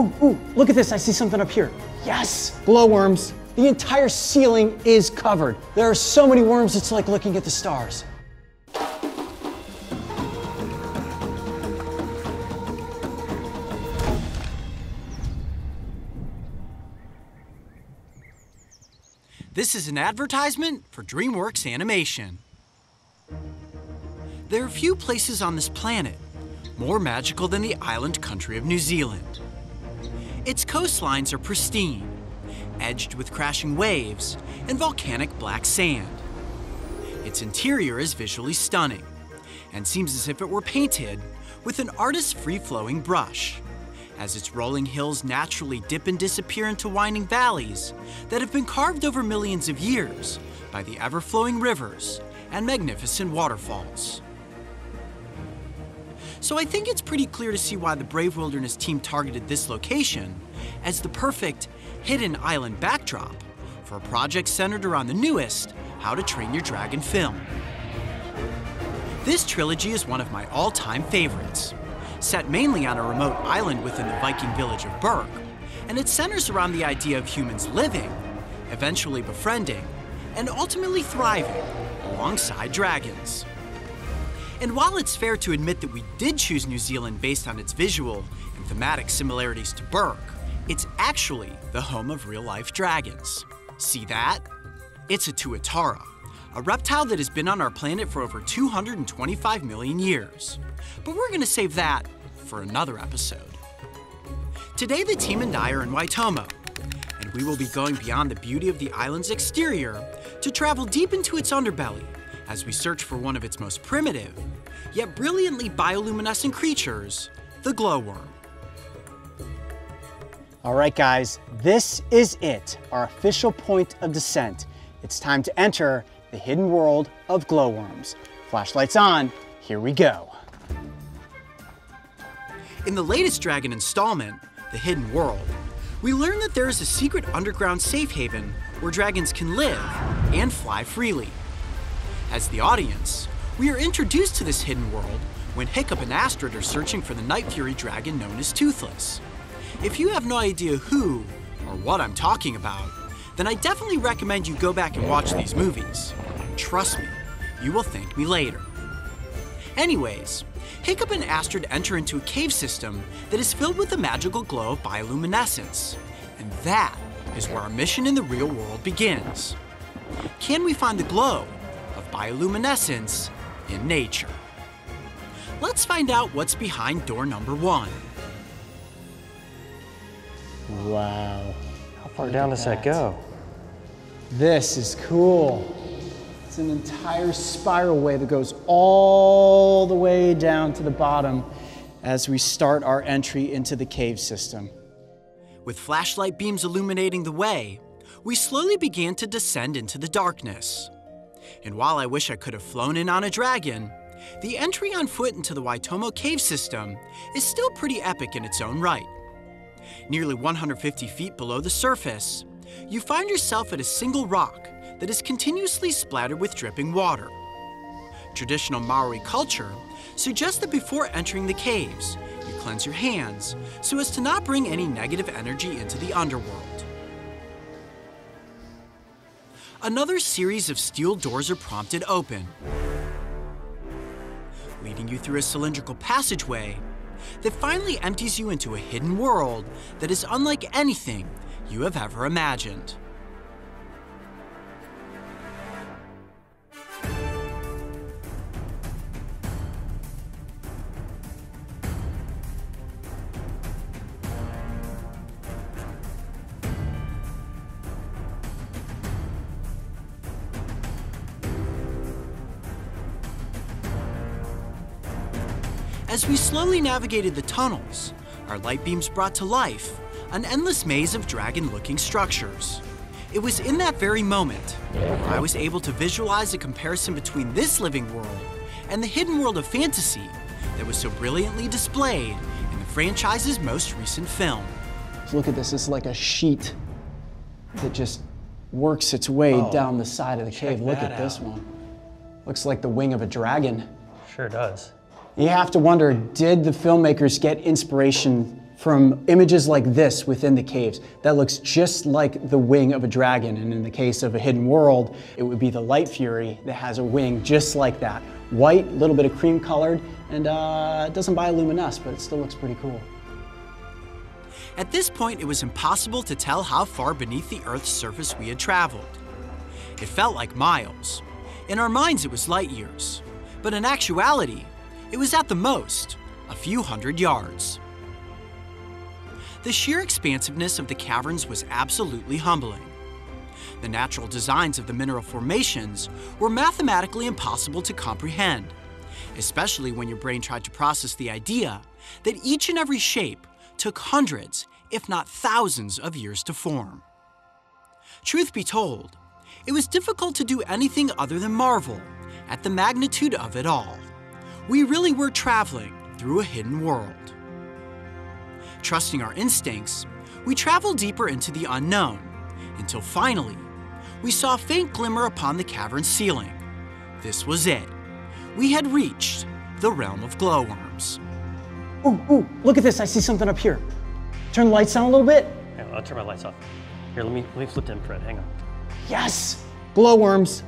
Ooh, look at this, I see something up here. Yes, glowworms. The entire ceiling is covered. There are so many worms, it's like looking at the stars. This is an advertisement for DreamWorks Animation. There are few places on this planet more magical than the island country of New Zealand. Its coastlines are pristine, edged with crashing waves and volcanic black sand. Its interior is visually stunning and seems as if it were painted with an artist's free-flowing brush, as its rolling hills naturally dip and disappear into winding valleys that have been carved over millions of years by the ever-flowing rivers and magnificent waterfalls. So I think it's pretty clear to see why the Brave Wilderness team targeted this location as the perfect hidden island backdrop for a project centered around the newest How to Train Your Dragon film. This trilogy is one of my all-time favorites. Set mainly on a remote island within the Viking village of Berk, and it centers around the idea of humans living, eventually befriending, and ultimately thriving alongside dragons. And while it's fair to admit that we did choose New Zealand based on its visual and thematic similarities to Berk, it's actually the home of real-life dragons. See that? It's a tuatara, a reptile that has been on our planet for over 225 million years. But we're going to save that for another episode. Today, the team and I are in Waitomo, and we will be going beyond the beauty of the island's exterior to travel deep into its underbelly, as we search for one of its most primitive, yet brilliantly bioluminescent creatures, the glowworm. All right, guys, this is it, our official point of descent. It's time to enter the hidden world of glowworms. Flashlights on, here we go. In the latest Dragon installment, The Hidden World, we learn that there is a secret underground safe haven where dragons can live and fly freely. As the audience, we are introduced to this hidden world when Hiccup and Astrid are searching for the Night Fury dragon known as Toothless. If you have no idea who or what I'm talking about, then I definitely recommend you go back and watch these movies. Trust me, you will thank me later. Anyways, Hiccup and Astrid enter into a cave system that is filled with the magical glow of bioluminescence. And that is where our mission in the real world begins. Can we find the glow of bioluminescence in nature? Let's find out what's behind door number 1. Wow. How far down does that go? This is cool. It's an entire spiral way that goes all the way down to the bottom as we start our entry into the cave system. With flashlight beams illuminating the way, we slowly began to descend into the darkness. And while I wish I could have flown in on a dragon, the entry on foot into the Waitomo Cave system is still pretty epic in its own right. Nearly 150 feet below the surface, you find yourself at a single rock that is continuously splattered with dripping water. Traditional Maori culture suggests that before entering the caves, you cleanse your hands so as to not bring any negative energy into the underworld. Another series of steel doors are prompted open, leading you through a cylindrical passageway that finally empties you into a hidden world that is unlike anything you have ever imagined. As we slowly navigated the tunnels, our light beams brought to life an endless maze of dragon-looking structures. It was in that very moment where I was able to visualize a comparison between this living world and the hidden world of fantasy that was so brilliantly displayed in the franchise's most recent film. Look at this, it's like a sheet that just works its way down the side of the cave. Look at this one. Looks like the wing of a dragon. Sure does. You have to wonder, did the filmmakers get inspiration from images like this within the caves that looks just like the wing of a dragon. And in the case of a hidden world, it would be the Light Fury that has a wing just like that. White, a little bit of cream colored, and it doesn't bioluminesce, but it still looks pretty cool. At this point, it was impossible to tell how far beneath the Earth's surface we had traveled. It felt like miles. In our minds, it was light years. But in actuality, it was at the most a few hundred yards. The sheer expansiveness of the caverns was absolutely humbling. The natural designs of the mineral formations were mathematically impossible to comprehend, especially when your brain tried to process the idea that each and every shape took hundreds, if not thousands, of years to form. Truth be told, it was difficult to do anything other than marvel at the magnitude of it all. We really were traveling through a hidden world. Trusting our instincts, we traveled deeper into the unknown, until finally, we saw a faint glimmer upon the cavern ceiling. This was it. We had reached the realm of glowworms. Ooh, look at this, I see something up here. Turn the lights down a little bit. Hang on, I'll turn my lights off. Here, let me flip to infrared, hang on. Yes, glowworms.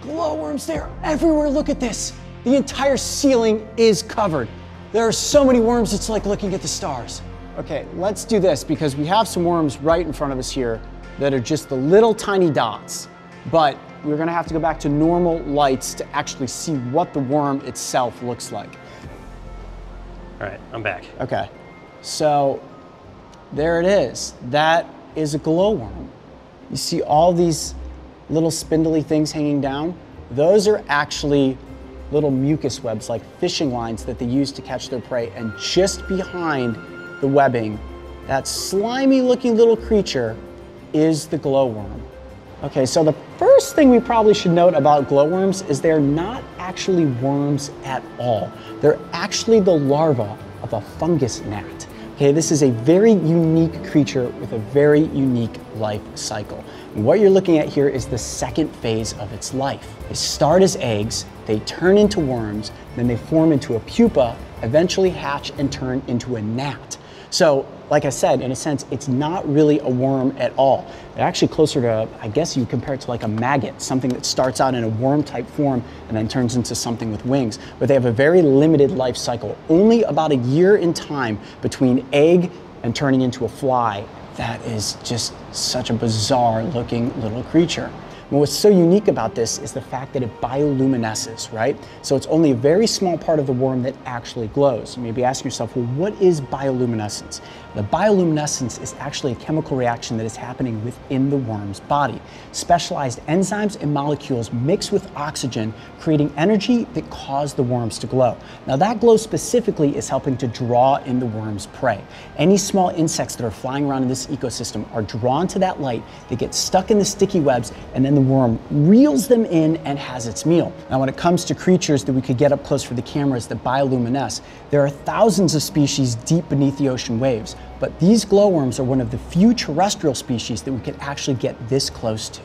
Glowworms, they're everywhere, look at this. The entire ceiling is covered. There are so many worms, it's like looking at the stars. Okay, let's do this because we have some worms right in front of us here that are just the little tiny dots, but we're gonna have to go back to normal lights to actually see what the worm itself looks like. All right, I'm back. Okay, so there it is. That is a glowworm. You see all these little spindly things hanging down? Those are actually little mucus webs, like fishing lines that they use to catch their prey. And just behind the webbing, that slimy looking little creature is the glowworm. Okay, so the first thing we probably should note about glowworms is they're not actually worms at all. They're actually the larva of a fungus gnat. Okay, this is a very unique creature with a very unique life cycle. And what you're looking at here is the second phase of its life. They start as eggs, they turn into worms, then they form into a pupa, eventually hatch and turn into a gnat. So, like I said, in a sense, it's not really a worm at all. They're actually closer to, I guess you compare it to like a maggot, something that starts out in a worm-type form and then turns into something with wings. But they have a very limited life cycle, only about a year in time between egg and turning into a fly. That is just such a bizarre-looking little creature. And what's so unique about this is the fact that it bioluminesces, right? So it's only a very small part of the worm that actually glows. You may be asking yourself, well, what is bioluminescence? The bioluminescence is actually a chemical reaction that is happening within the worm's body. Specialized enzymes and molecules mix with oxygen, creating energy that causes the worms to glow. Now that glow specifically is helping to draw in the worm's prey. Any small insects that are flying around in this ecosystem are drawn to that light, they get stuck in the sticky webs, and then the worm reels them in and has its meal. Now when it comes to creatures that we could get up close for the cameras that bioluminesce, there are thousands of species deep beneath the ocean waves, but these glowworms are one of the few terrestrial species that we could actually get this close to.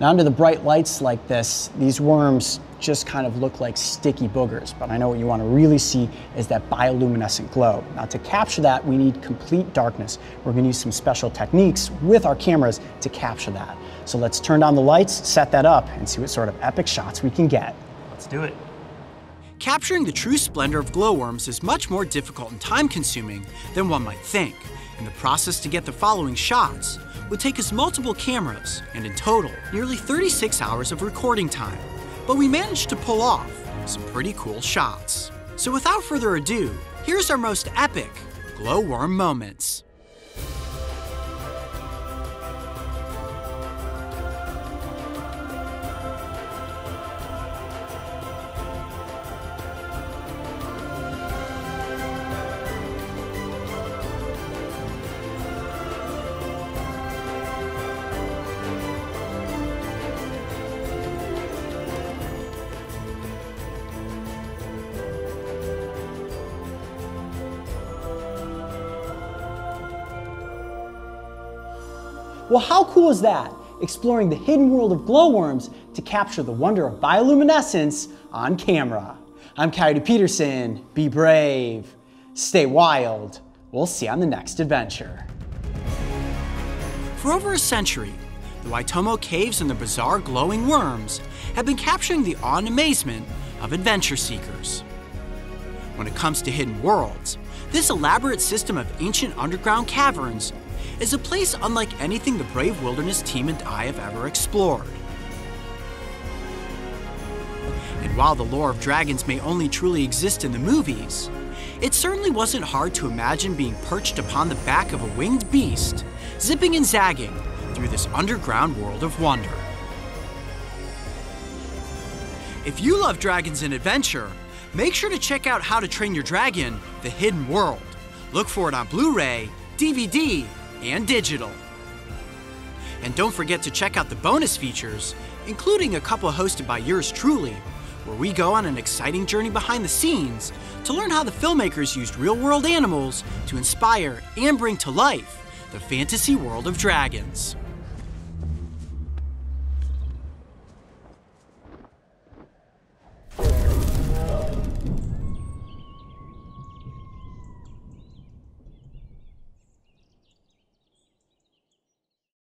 Now under the bright lights like this, these worms just kind of look like sticky boogers, but I know what you want to really see is that bioluminescent glow. Now to capture that, we need complete darkness. We're going to use some special techniques with our cameras to capture that. So let's turn down the lights, set that up, and see what sort of epic shots we can get. Let's do it. Capturing the true splendor of glowworms is much more difficult and time-consuming than one might think, and the process to get the following shots would take us multiple cameras, and in total, nearly 36 hours of recording time. But we managed to pull off some pretty cool shots. So without further ado, here's our most epic glowworm moments. Well, how cool is that? Exploring the hidden world of glowworms to capture the wonder of bioluminescence on camera. I'm Coyote Peterson. Be brave, stay wild, We'll see on the next adventure. For over a century, the Waitomo Caves and the bizarre glowing worms have been capturing the awe and amazement of adventure seekers. When it comes to hidden worlds, this elaborate system of ancient underground caverns is a place unlike anything the Brave Wilderness team and I have ever explored. And while the lore of dragons may only truly exist in the movies, it certainly wasn't hard to imagine being perched upon the back of a winged beast, zipping and zagging through this underground world of wonder. If you love dragons and adventure, make sure to check out How to Train Your Dragon: The Hidden World. Look for it on Blu-ray, DVD, and digital. And don't forget to check out the bonus features, including a couple hosted by yours truly, where we go on an exciting journey behind the scenes to learn how the filmmakers used real-world animals to inspire and bring to life the fantasy world of dragons.